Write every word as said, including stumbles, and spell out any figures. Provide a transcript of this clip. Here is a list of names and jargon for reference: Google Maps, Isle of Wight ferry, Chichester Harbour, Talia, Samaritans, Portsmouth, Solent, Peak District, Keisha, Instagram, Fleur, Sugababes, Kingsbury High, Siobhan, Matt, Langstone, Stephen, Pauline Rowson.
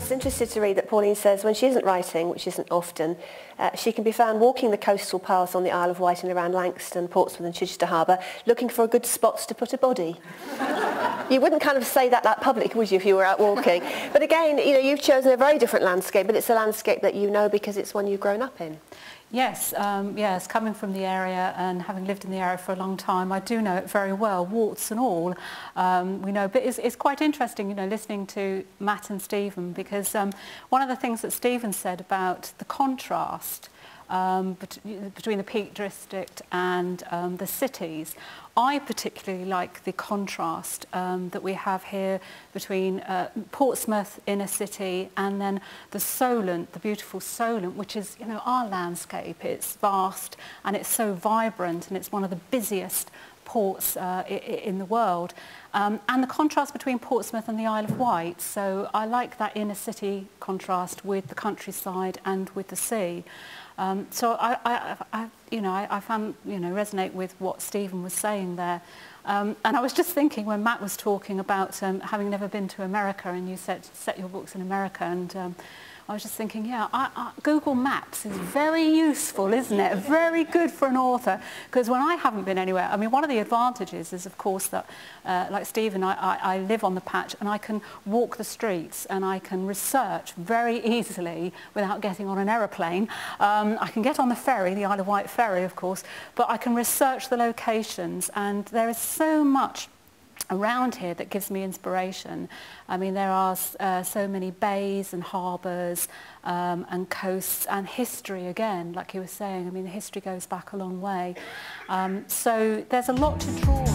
it's interesting to read that Pauline says when she isn't writing, which isn't often, uh, she can be found walking the coastal paths on the Isle of Wight and around Langstone, Portsmouth and Chichester Harbour, looking for good spots to put a body. You wouldn't kind of say that that public, would you, if you were out walking? But again, you know, you've chosen a very different landscape, but it's a landscape that you know because it's one you've grown up in. Yes, um, yes, coming from the area and having lived in the area for a long time, I do know it very well, warts and all, um, we know. But it's, it's quite interesting, you know, listening to Matt and Stephen, because um, one of the things that Stephen said about the contrast um, bet- between the Peak District and um, the cities, I particularly like the contrast um, that we have here between uh, Portsmouth inner city and then the Solent, the beautiful Solent, which is, you know, our landscape. It's vast and it's so vibrant and it's one of the busiest ports uh, in the world. Um, and the contrast between Portsmouth and the Isle of Wight. So I like that inner city contrast with the countryside and with the sea. Um, so I, I, I, you know, I, I found, you know, resonate with what Stephen was saying there. Um, and I was just thinking when Matt was talking about um, having never been to America, and you said set your books in America, and um, I was just thinking, yeah, I, I, Google Maps is very useful, isn't it? Very good for an author, because when I haven't been anywhere, I mean, one of the advantages is, of course, that, uh, like Stephen, I, I, I live on the patch, and I can walk the streets, and I can research very easily without getting on an aeroplane. Um, I can get on the ferry, the Isle of Wight ferry, of course, but I can research the locations, and there is so much around here that gives me inspiration. I mean, there are uh, so many bays and harbours um, and coasts and history again, like you were saying. I mean, the history goes back a long way. Um, so there's a lot to draw.